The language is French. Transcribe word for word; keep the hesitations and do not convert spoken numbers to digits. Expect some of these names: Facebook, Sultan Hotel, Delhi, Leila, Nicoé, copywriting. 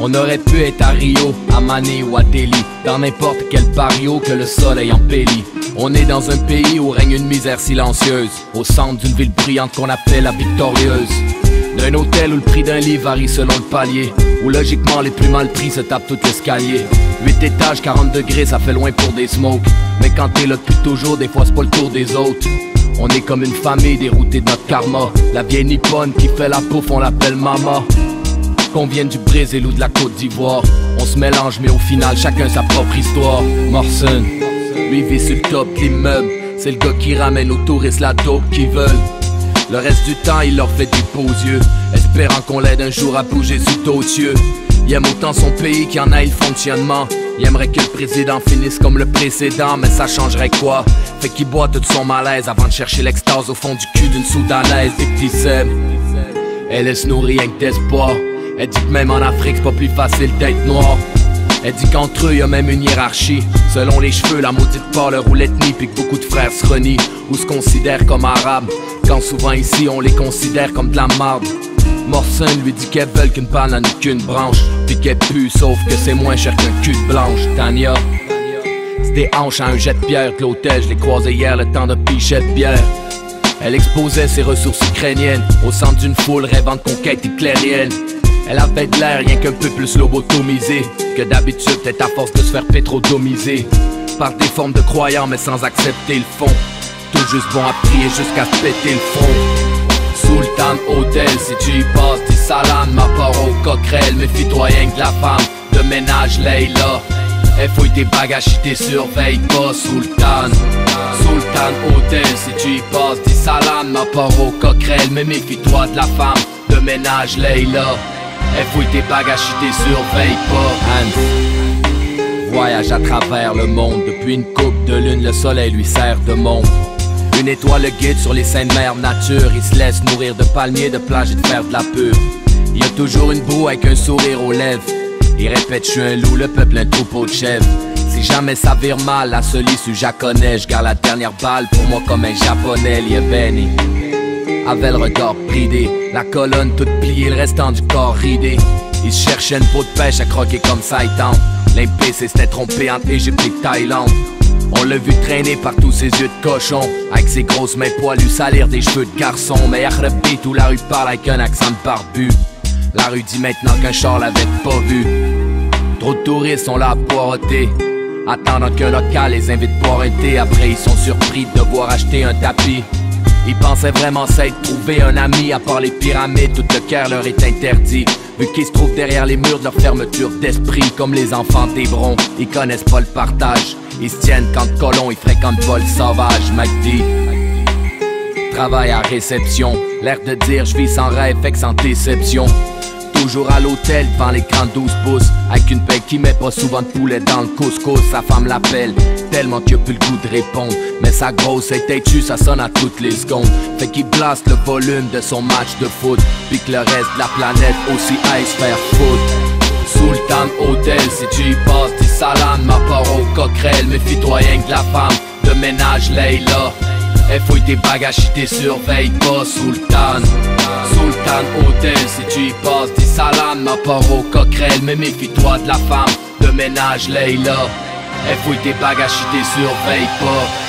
On aurait pu être à Rio, à Mané ou à Delhi, dans n'importe quel barrio que le soleil embellit. On est dans un pays où règne une misère silencieuse, au centre d'une ville brillante qu'on appelle la victorieuse. D'un hôtel où le prix d'un lit varie selon le palier, où logiquement les plus mal pris se tapent tout l'escalier. Huit étages, quarante degrés, ça fait loin pour des smokes, mais quand t'es là depuis toujours, des fois c'est pas le tour des autres. On est comme une famille déroutée de notre karma, la vieille nippone qui fait la pouffe, on l'appelle mama. Qu'on vienne du Brésil ou de la Côte d'Ivoire, on se mélange mais au final chacun sa propre histoire. Morrison, lui vit sur le top de l'immeuble, c'est le gars qui ramène aux touristes la dope qu'ils veulent. Le reste du temps il leur fait du beau aux yeux, espérant qu'on l'aide un jour à bouger sous d'autres cieux. Il aime autant son pays qu'il en a le fonctionnement, il aimerait que le président finisse comme le précédent, mais ça changerait quoi? Fait qu'il boit tout son malaise avant de chercher l'extase au fond du cul d'une soudanaise. Des petits Seb, elle laisse nourrir rien que d'espoir. Elle dit que même en Afrique c'est pas plus facile d'être noir. Elle dit qu'entre eux y a même une hiérarchie, selon les cheveux, la maudite parleur ou l'ethnie. Puis que beaucoup de frères se renient ou se considèrent comme arabes, quand souvent ici on les considère comme de la marde. Morrison lui dit qu'elles veulent qu'une banane ou qu'une branche, puis qu'elle pue sauf que c'est moins cher qu'un cul de blanche. Tania, c'est des hanches à un jet de pierre de l'hôtel, je l'ai croisé hier le temps de pichet de bière. Elle exposait ses ressources ukrainiennes au centre d'une foule rêvant de conquête hitlérienne. Elle avait de l'air rien qu'un peu plus lobotomisée que d'habitude, peut-être à force de se faire pétrodomiser par des formes de croyants mais sans accepter le fond. Tout juste bon à prier jusqu'à se péter le front. Sultan Hotel, si tu y passes, dis salam. Ma part aux coquerelles, méfie-toi rien que la femme de ménage Leila. Elle fouille tes bagages si t'es surveille pas. Sultan, Sultan Hotel, si tu y passes, dis salam. Ma part aux coquerelles, mais méfie-toi de la femme de ménage Leila. Elle fouille tes bagages, si t'es surveille pas. Hans voyage à travers le monde, depuis une coupe de lune, le soleil lui sert de monde. Une étoile le guide sur les saintes mers nature, il se laisse nourrir de palmiers, de plages et de faire de la pure. Il y a toujours une broue avec un sourire aux lèvres, il répète je suis un loup, le peuple un troupeau de chèvres. Si jamais ça vire mal, la seule issue j'acconnais, je garde la dernière balle pour moi comme un japonais, il y a Benny. Avait le regard bridé, la colonne toute pliée, le restant du corps ridé. Il cherchait une peau de pêche à croquer comme Saitan. L'impécé s'était trompé entre Égypte et Thaïlande. On l'a vu traîner par tous ses yeux de cochon, avec ses grosses mains poilues salir des cheveux de garçon. Mais Arabie, tout la rue parle avec un accent de barbu. La rue dit maintenant qu'un char l'avait pas vu. Trop de touristes, on l'a poireauté, attendant qu'un local les invite pour un thé. Après ils sont surpris de devoir acheter un tapis. Ils pensaient vraiment s'être trouvé un ami, à part les pyramides, tout le cœur leur est interdit. Vu qu'ils se trouvent derrière les murs de leur fermeture d'esprit, comme les enfants d'Hébron, ils connaissent pas le partage. Ils se tiennent quand colons, ils fréquentent pas le sauvage. Magdi travaille à réception, l'air de dire je vis sans rêve, fait que sans déception. Toujours à l'hôtel, devant l'écran douze pouces, avec une paix qui met pas souvent de poulet dans le couscous. Sa femme l'appelle, tellement qu'il a plus le goût de répondre, mais sa grosse est têtue, ça sonne à toutes les secondes. Fait qu'il blaste le volume de son match de foot, pis que le reste de la planète aussi aille se faire foutre. Sultan Hotel, si tu y passes, dis salam. Ma part aux coquerelles, méfie-toi rien que la femme de ménage Leila. Elle fouille tes bagages si t'es surveille pas. Sultan, Sultan Hotel, si tu y passes, dis salam. Ma part aux coquerelles, mais méfie-toi de la femme de ménage Leila. Elle fouille tes bagages si t'es surveille pas.